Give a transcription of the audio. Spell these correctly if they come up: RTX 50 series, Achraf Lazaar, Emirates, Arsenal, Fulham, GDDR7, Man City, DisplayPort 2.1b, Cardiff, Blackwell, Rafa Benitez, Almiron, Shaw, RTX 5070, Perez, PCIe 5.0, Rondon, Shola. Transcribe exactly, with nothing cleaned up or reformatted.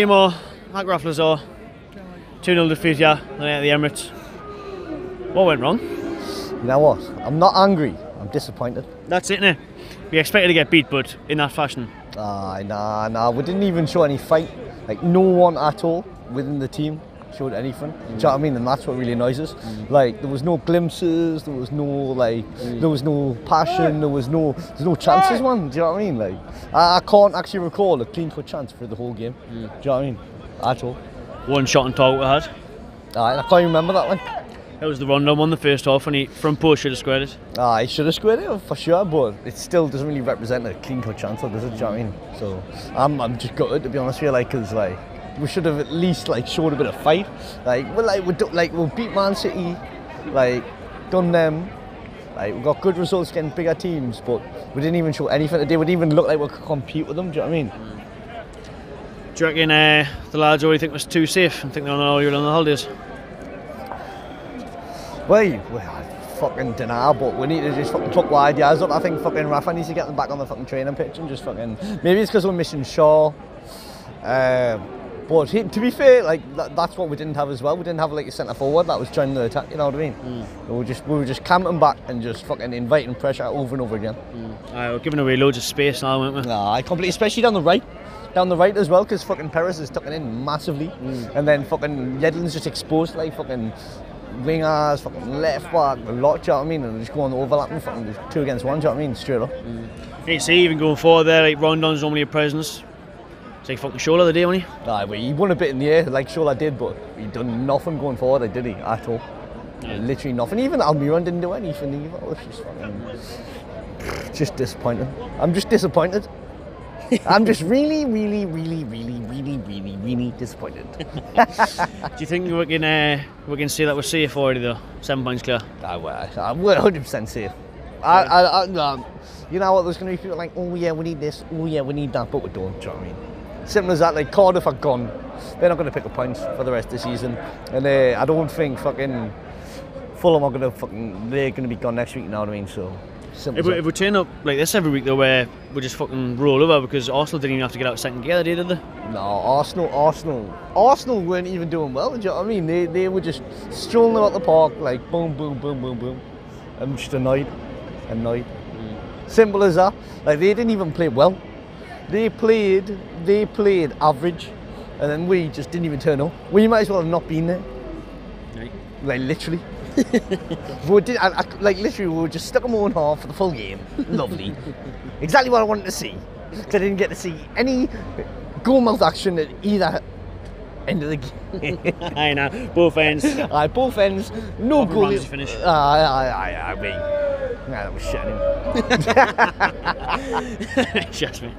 Emo, Achraf Lazaar, two nil defeat, yeah, at the Emirates. What went wrong? You know what? I'm not angry, I'm disappointed. That's it, innit? We expected to get beat, but in that fashion. Ah, nah, nah, we didn't even show any fight. Like, no one at all within the team showed anything. Mm. Do you know what I mean? And that's what really annoys us. Mm. Like, there was no glimpses, there was no, like, mm. there was no passion, there was no, there's no chances, man. Do you know what I mean? Like, I, I can't actually recall a clean-cut chance for the whole game. Mm. Do you know what I mean? At all. One shot on target we had. Aye, I can't remember that one. It was the Rondon one, the first half, and he front post should have squared it. Ah, he should have squared it for sure, but it still doesn't really represent a clean-cut chance, does it? Do you know what I mean? So I'm, I'm just gutted, to be honest with you, like, because like we should have at least like showed a bit of fight. Like we like we like we beat Man City, like done them. Like we got good results against bigger teams, but we didn't even show anything today. We didn't even look like we could compete with them. Do you know what I mean? Mm. Do you reckon uh, the lads already think it was too safe and think they're on all on the holidays? Well, I fucking deny, but we need to just fucking pluck wide yards up. I think fucking Rafa needs to get them back on the fucking training pitch and just fucking... Maybe it's because we're missing Shaw. Uh, but he, to be fair, like that, that's what we didn't have as well. We didn't have like a centre forward that was trying to attack, you know what I mean? Mm. We were just we were just camping back and just fucking inviting pressure over and over again. Mm. Aye, we're giving away loads of space now, weren't we? Nah, completely, especially down the right. Down the right as well, because fucking Perez is tucking in massively. Mm. And then fucking Yedlin's just exposed like fucking... wingers, fucking left back, a lot, do you know what I mean? And just go on the overlap and fucking just two against one, do you know what I mean? Straight up. Mm. You can see even going forward there, like Rondon's normally a presence. It's like fucking Shola the day, wasn't he? Aye, but he won a bit in the air, like Shola did, but he done nothing going forward, did he? At all. Yeah. Literally nothing. Even Almiron didn't do anything either. It was just fucking. Just disappointing. I'm just disappointed. I'm just really, really, really, really, really, really, really disappointed. Do you think we can uh, we can say that we're safe already though? Seven points clear. I we're one hundred percent safe. I, I, I, um, you know what? There's going to be people like, oh yeah, we need this. Oh yeah, we need that, but we don't. Do you know what I mean? Simple as that. Like Cardiff are gone. They're not going to pick up points for the rest of the season, and uh, I don't think fucking Fulham are going to fucking. They're going to be gone next week. You know what I mean? So. If we, if we turn up like this every week though, where we just fucking roll over, because Arsenal didn't even have to get out second gear today, did they? No, Arsenal, Arsenal, Arsenal weren't even doing well. Do you know what I mean? They they were just strolling about the park like boom, boom, boom, boom, boom. I'm just annoyed, annoyed. Mm. Simple as that. Like they didn't even play well. They played, they played average, and then we just didn't even turn up. We might as well have not been there. Right. Like literally. we did, I, I, like literally we were just stuck in my own half for the full game. Lovely. Exactly what I wanted to see, because I didn't get to see any goal mouth action at either end of the game. I know, both ends. Aye, both ends, no goalies finish. Uh, I, I, I, I mean, nah, that was shit. Anyway. Shush me.